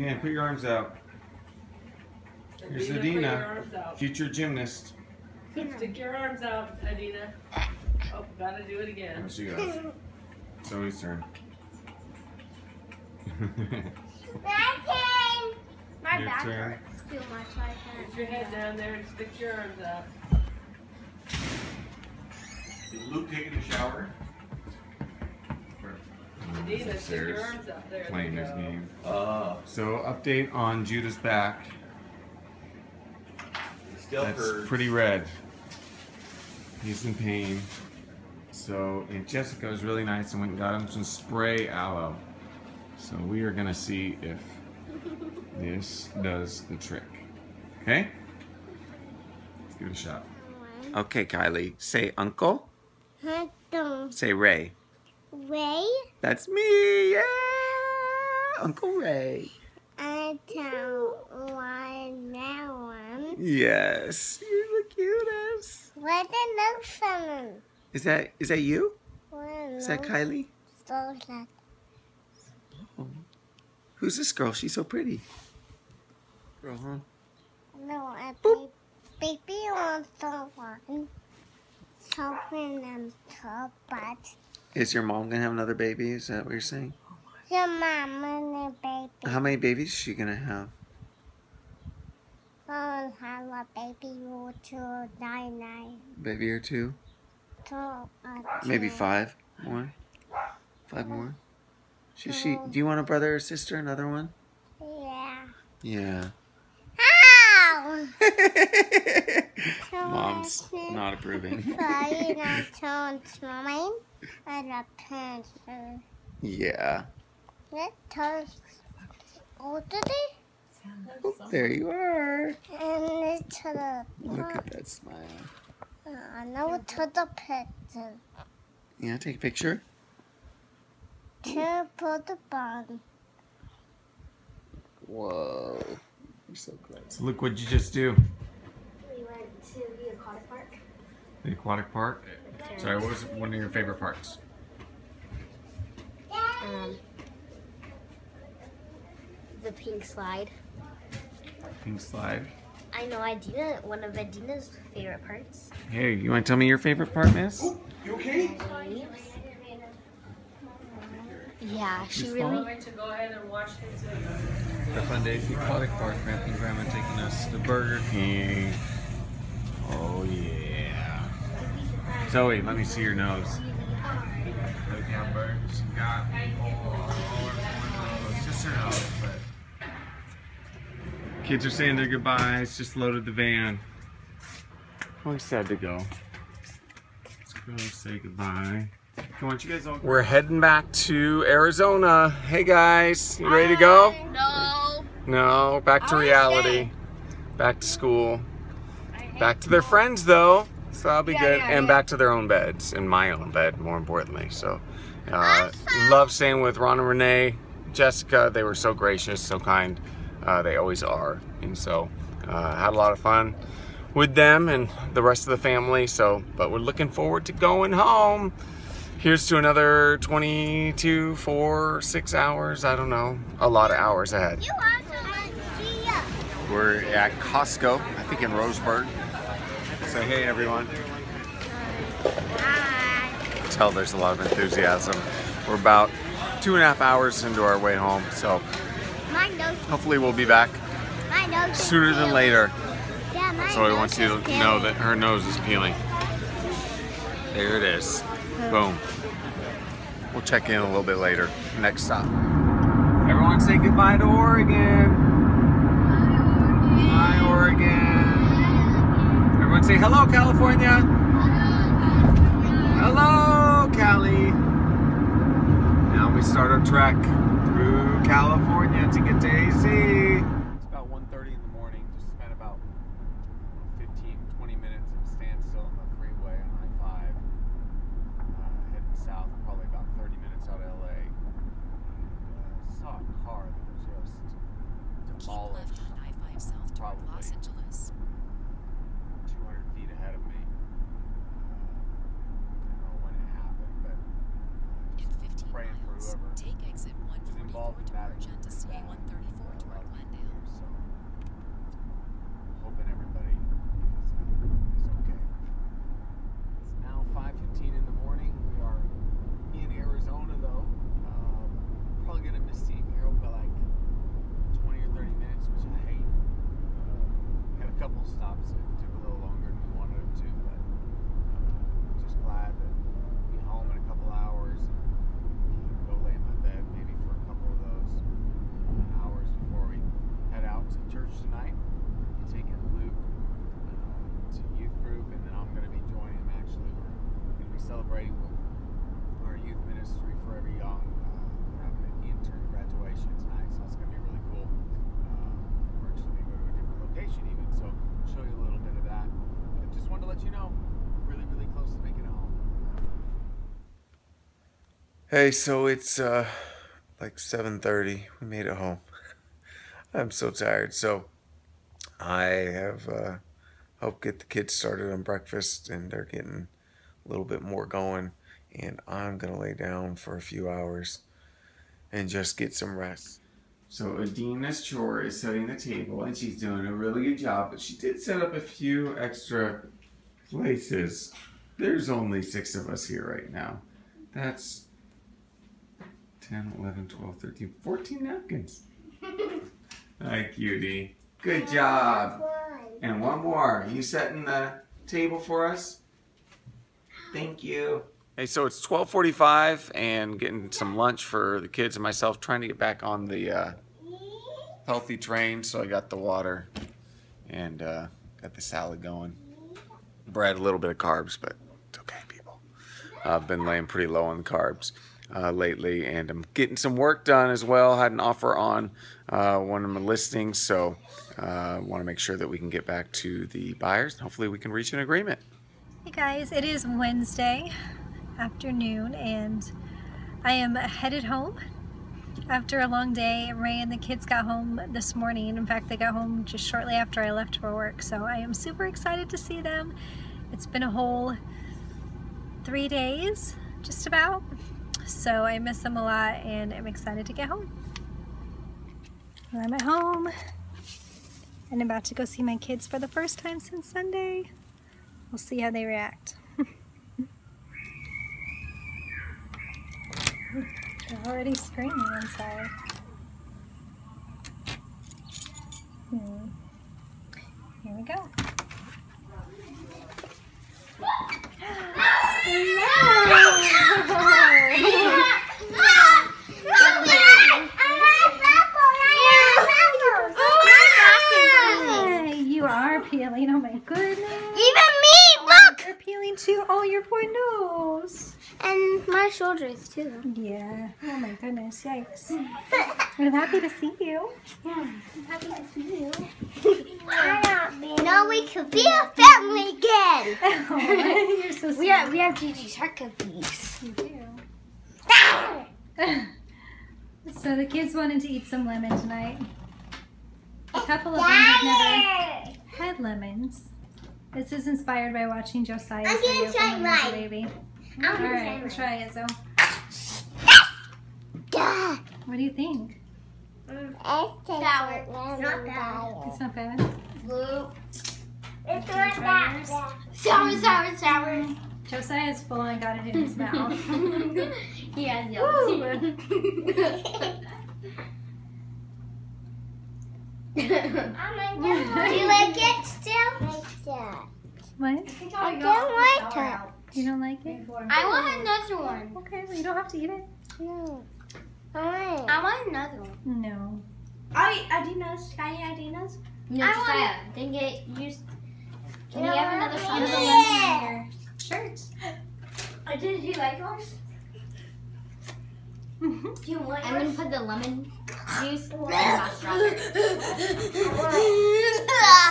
again. Put your arms out. Here's Adina, future gymnast. Stick your arms out, Adina. Oh, gotta do it again. There she goes. It's Zoe's turn. My turn. My back hurts too much. Put your head down there and stick your arms out. Did Luke take a shower? Adina, stick your arms out there. Playing his game. So, update on Judah's back. That's pretty red. He's in pain. So, and Jessica was really nice and went and got him some spray aloe. So we are gonna see if this does the trick. Okay? Let's give it a shot. Okay, Kylie. Say uncle. Uncle. Say Ray. Ray? That's me, yeah! Uncle Ray. I don't want that one. Yes, you're the cutest. Where's the note from him? Is that you? Is that Kylie? Oh. Who's this girl? She's so pretty. Girl, huh? No, I think baby wants someone. Something and top, but. Is your mom gonna have another baby? Is that what you're saying? Your mom and a baby. How many babies is she gonna have? I'll have a baby or two, nine. Baby or two? Two. Maybe five more. Five more. She. Do you want a brother or sister? Another one? Yeah. Yeah. Ow! Mom's not approving. Sorry, not telling mine. I love parents. Yeah. Oh, there you are. Look at that smile. Now to the picture. Yeah, take a picture. To put the bottom. Whoa. You're so close. Look what you just do. We went to the aquatic park. The aquatic park? Sorry, what was one of your favorite parks? The pink slide. Pink slide? I know Adina, one of Adina's favorite parts. Hey, you want to tell me your favorite part, miss? Oh, you okay? Yeah, she really... The fun day at the aquatic park, Grandpa and Grandma taking us to Burger King. Oh, yeah. Zoe, let me see your nose. Look how burgers you got. Oh, it's just her nose, but... Kids are saying their goodbyes, just loaded the van. Oh, he's sad to go. Let's go say goodbye. We're heading back to Arizona. Hey guys, you ready to go? No. No, back to reality. Back to school. Back to their friends though, so that'll be good. And back to their own beds, and my own bed, more importantly. So, love staying with Ron and Renee, Jessica. They were so gracious, so kind. They always are. And so, had a lot of fun with them and the rest of the family. So, but we're looking forward to going home. Here's to another 22, 4, 6 hours, I don't know, a lot of hours ahead. You also went to We're at Costco, I think in Roseburg. So hey everyone. Hi. Tell there's a lot of enthusiasm. We're about 2.5 hours into our way home, so hopefully we'll be back sooner than later. Yeah, so I want you to know that her nose is peeling. There it is. Boom. We'll check in a little bit later. Next stop. Everyone say goodbye to Oregon. Bye, Oregon. Bye, Oregon. Everyone say hello, California. Hello, Cali. Now we start our trek through California to get to AC. It's about 1:30 in the morning. Just spent about 15, 20 minutes at a standstill on the freeway on I-5. South, probably about 30 minutes out of LA. Saw a car that was just demolished. Keep left on I-5 South toward Los Angeles. 200 feet ahead of me. I don't know when it happened, but in 15 miles, take exit 144 to merge onto CA 134 toward celebrating with our youth ministry, Forever Young. We're having an intern graduation tonight, so it's going to be really cool. We're actually going to go to a different location even, so I'll show you a little bit of that. I just wanted to let you know, really, really close to making it home. Hey, so it's like 7:30. We made it home. I'm so tired, so I have helped get the kids started on breakfast, and they're getting a little bit more going, and I'm gonna lay down for a few hours and just get some rest. So Adina's chore is setting the table, and she's doing a really good job, but she did set up a few extra places. There's only 6 of us here right now. That's 10, 11, 12, 13, 14 napkins. Hi, cutie. Good job. And one more. You setting the table for us? Thank you. Hey, so it's 12:45 and getting some lunch for the kids and myself, trying to get back on the healthy train. So I got the water and got the salad going. Bread, a little bit of carbs, but it's okay, people. I've been laying pretty low on the carbs lately, and I'm getting some work done as well. Had an offer on one of my listings, so I want to make sure that we can get back to the buyers and hopefully we can reach an agreement. Hey guys, it is Wednesday afternoon and I am headed home after a long day. Ray and the kids got home this morning. In fact, they got home just shortly after I left for work, so I am super excited to see them. It's been a whole 3 days just about. So I miss them a lot and I'm excited to get home. Well, I'm at home and about to go see my kids for the first time since Sunday. We'll see how they react. They're already screaming inside. Here we go. You are peeling, oh my goodness. Even me, look! You're peeling too, oh your poor nose. And my shoulders too. Yeah, oh my goodness, yikes. I'm happy to see you. Yeah, I'm happy to see you. Now we could be a family again. Oh, you're so sweet. We have Gigi's Hercules. You do. So the kids wanted to eat some lemon tonight. A couple of them have never had lemons. This is inspired by watching Josiah's video from when he was a baby. Alright, try it, Izzo. Yeah. What do you think? Sour. It's not bad. Blue. It's not bad. Sour, sour, sour. Josiah's full and got it in his mouth. He has yellow. Oh my God. Do you like it still? Like that. What? I don't like it. You don't like it? I want another one. Okay, well you don't have to eat it. No. Right. I want another one. No. I Adina's. Can I eat Adina's? No, Josiah. Then get used. Can you have another one? Yeah. Shirt. Did you like ours? Do you want yours? I'm gonna put the lemon juice and strawberry.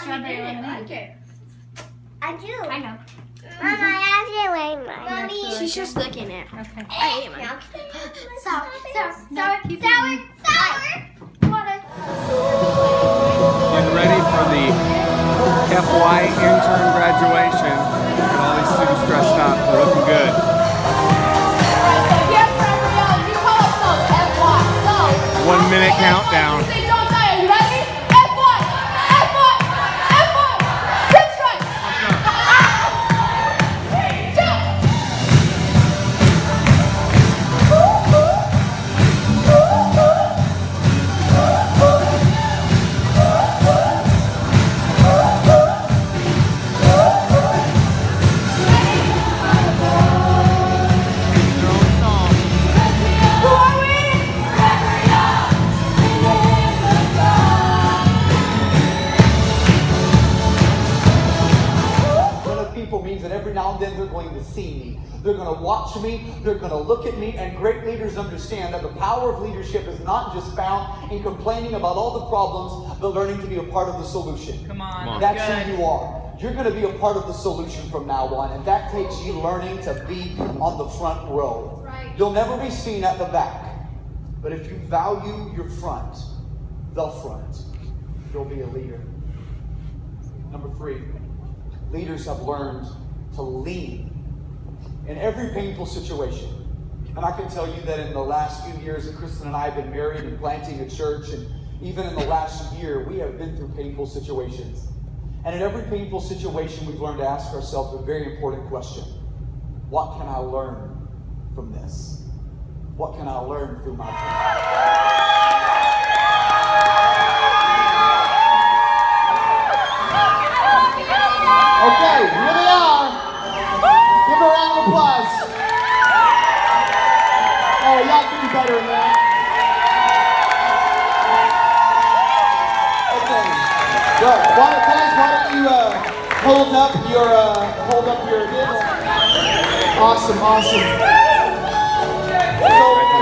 Strawberry lemonade. Okay. I do. I know. Mama, I actually like mine. Mommy. She's just looking at her. Okay. I ate mine. Sour, sour, sour, sour, sour. Water. Getting ready for the FY intern graduation. Look at all these students dressed up. They're looking good. One-minute countdown. to see me. They're going to watch me. They're going to look at me. And great leaders understand that the power of leadership is not just found in complaining about all the problems, but learning to be a part of the solution. Come on. Come on. That's who you are. You're going to be a part of the solution from now on. And that takes you learning to be on the front row. Right. You'll never be seen at the back. But if you value your front, the front, you'll be a leader. Number three, leaders have learned to lead in every painful situation. And I can tell you that in the last few years that Kristen and I have been married and planting a church, and even in the last year, we have been through painful situations. And in every painful situation, we've learned to ask ourselves a very important question. What can I learn from this? What can I learn through my pain? Okay, here they are. Give her a round of applause. Oh, y'all can do better than that. Okay, good. Why don't you hold up your head? Awesome, awesome.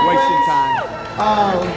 Wasting time.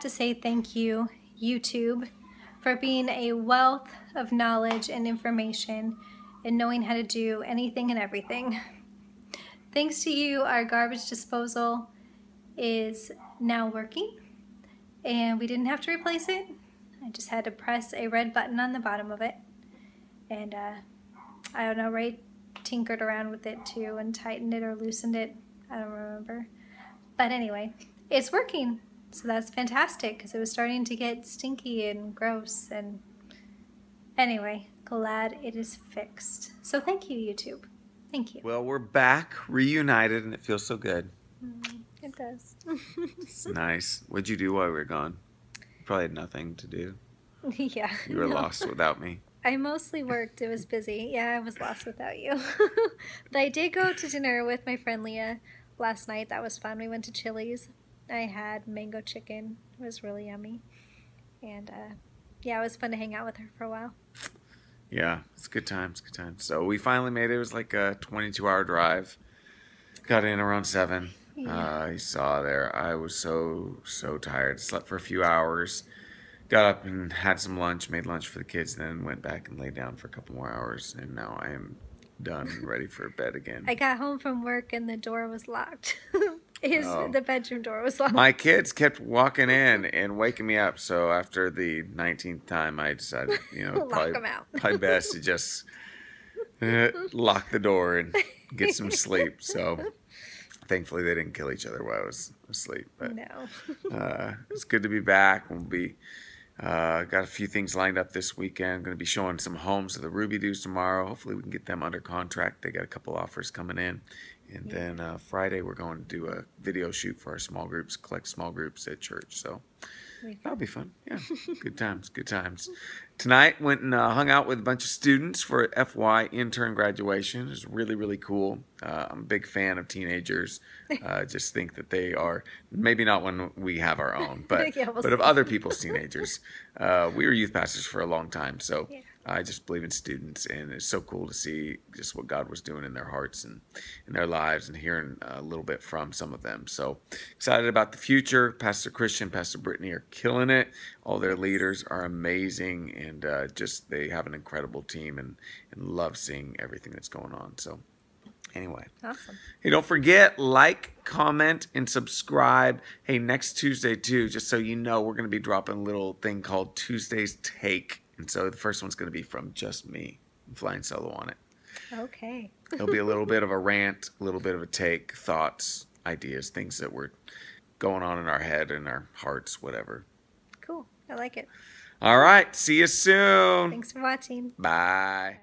To say thank you, YouTube, for being a wealth of knowledge and information and knowing how to do anything and everything. Thanks to you, our garbage disposal is now working, and we didn't have to replace it. I just had to press a red button on the bottom of it, and I don't know, Ray tinkered around with it too and tightened it or loosened it. I don't remember, but anyway, it's working. So that's fantastic, because it was starting to get stinky and gross, and anyway, glad it is fixed. So thank you, YouTube. Thank you. Well, we're back, reunited, and it feels so good. It does. It's nice. What'd you do while we were gone? You probably had nothing to do. Yeah. You were lost without me. I mostly worked. It was busy. Yeah, I was lost without you. But I did go to dinner with my friend Leah last night. That was fun. We went to Chili's. I had mango chicken. It was really yummy. And yeah, it was fun to hang out with her for a while. Yeah, it's a good time. It's a good time. So we finally made it. It was like a 22-hour drive. Got in around 7. Yeah. You saw there. I was so tired. Slept for a few hours. Got up and had some lunch. Made lunch for the kids. Then went back and laid down for a couple more hours. And now I am done and ready for bed again. I got home from work and the door was locked. The bedroom door was locked. My kids kept walking in and waking me up. So after the 19th time, I decided, you know, probably best to just lock the door and get some sleep. So thankfully they didn't kill each other while I was asleep. But no. It's good to be back. We'll be got a few things lined up this weekend. Going to be showing some homes of the Ruby Doos tomorrow. Hopefully we can get them under contract. They got a couple offers coming in. And then Friday, we're going to do a video shoot for our small groups, collect small groups at church. So that'll be fun. Yeah, good times, good times. Tonight, went and hung out with a bunch of students for FY intern graduation. It was really, really cool. I'm a big fan of teenagers. Just think that they are, maybe not when we have our own, but, yeah, we'll see. Of other people's teenagers. We were youth pastors for a long time, so I just believe in students, and it's so cool to see just what God was doing in their hearts and in their lives, and hearing a little bit from some of them. So excited about the future. Pastor Christian, Pastor Brittany are killing it. All their leaders are amazing, and just they have an incredible team, and love seeing everything that's going on. So anyway, awesome. Hey, don't forget, like, comment, and subscribe. Hey, next Tuesday too, just so you know, we're going to be dropping a little thing called Tuesday's Take. And so the first one's going to be from just me. I'm flying solo on it. Okay. It'll be a little bit of a rant, a little bit of a take, thoughts, ideas, things that were going on in our head and our hearts, whatever. Cool. I like it. All right. See you soon. Thanks for watching. Bye. Bye.